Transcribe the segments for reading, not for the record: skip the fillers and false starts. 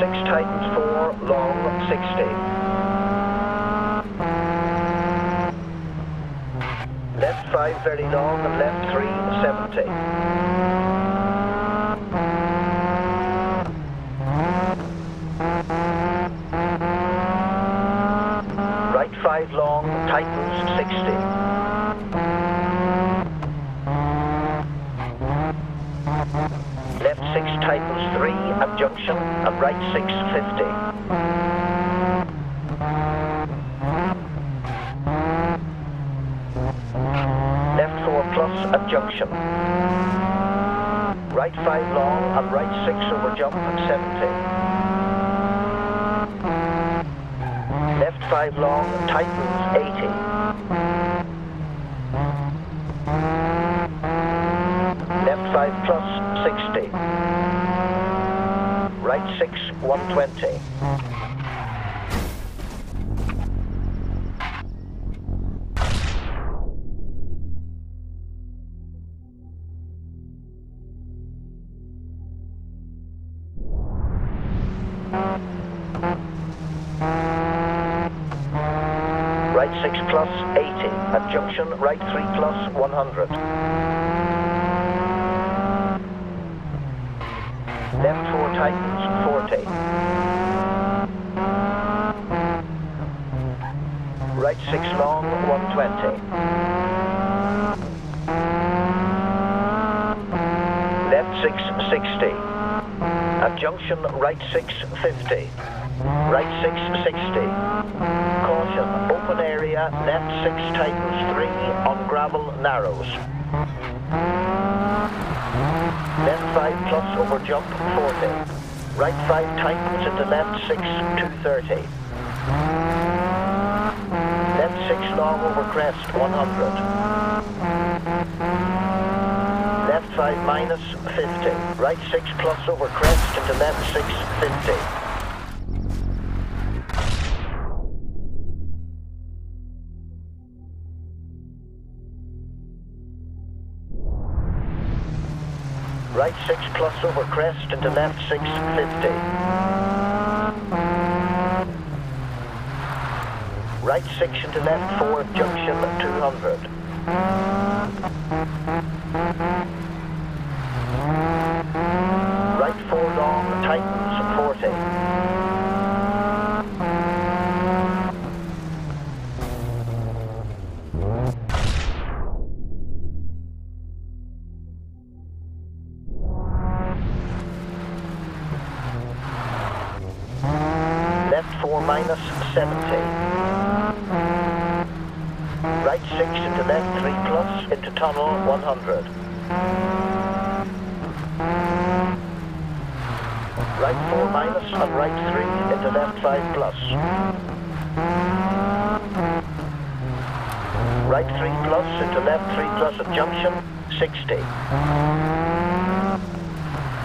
6 Titans 4, long 60. Left 5 very long, left 3, 70. Right 5 long, Titans 60. Titans 3, abduction, and right 650. Left 4 plus, abduction. Right 5 long, and right 6 over jump, 70. Left 5 long, Titans 80. Left 5 plus, 60. Right 6, 120. Right 6 plus, 80. At junction, right 3 plus, 100. Left 4 Titans, 40. Right 6 long, 120. Left 6, 60. At junction, right 6, 50. Right 6, 60. Caution, open area, left 6 Titans, 3, on gravel narrows. Left 5 plus over jump, 40. Right 5 tightens into left 6, 230. Left 6 long over crest, 100. Left 5 minus, 50. Right 6 plus over crest into left 6, 50. Right 6 plus over crest into left 6, 50. Right 6 into left 4, junction 200. Right 4 long, Titans 40. Minus 70. Right 6 into left 3 plus into tunnel 100. Right 4 minus and right 3 into left 5 plus. Right 3 plus into left 3 plus at junction 60.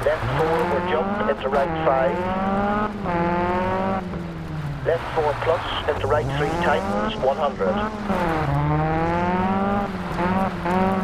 Left 4 over jump into right 5. Left 4 plus into right 3 Titans 100.